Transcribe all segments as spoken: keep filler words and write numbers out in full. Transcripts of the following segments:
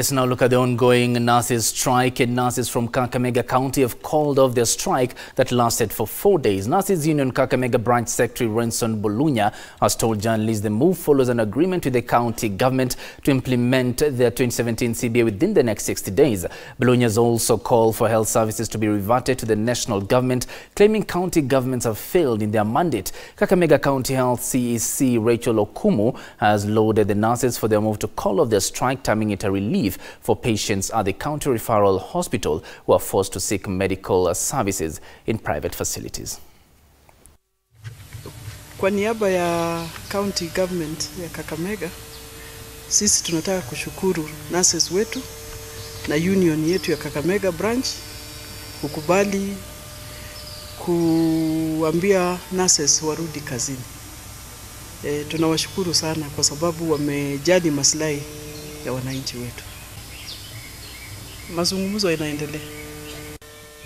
Let's now look at the ongoing nurses' strike. And nurses from Kakamega County have called off their strike that lasted for four days. Nurses Union Kakamega Branch Secretary Renson Bulunya has told journalists the move follows an agreement with the county government to implement their twenty seventeen C B A within the next sixty days. Bulunya has also called for health services to be reverted to the national government, claiming county governments have failed in their mandate. Kakamega County Health C E C Rachel Okumu has lauded the nurses for their move to call off their strike, terming it a relief for patients at the county referral hospital who are forced to seek medical services in private facilities. Kwa niaba ya county government ya Kakamega, sisi tunataka kushukuru nurses wetu na union yetu ya Kakamega branch kukubali kuambia nurses warudi kazini. E, tunawashukuru sana kwa sababu wamejali maslahi ya wananchi wetu.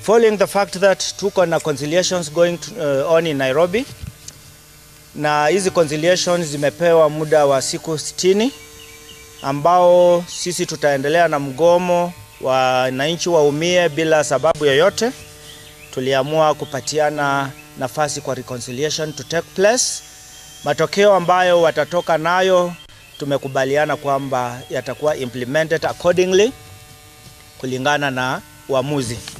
Following the fact that tuko na conciliations going to, uh, on in Nairobi, na hizi conciliations zimepewa muda wa siku sitini ambao sisi tutaendelea na mgomo wa nainchi waumie bila sababu yoyote. Tuliamua kupatiana nafasi kwa reconciliation to take place. Matokeo ambayo watatoka nayo tumekubaliana kwamba yatakuwa implemented accordingly kulingana na uamuzi.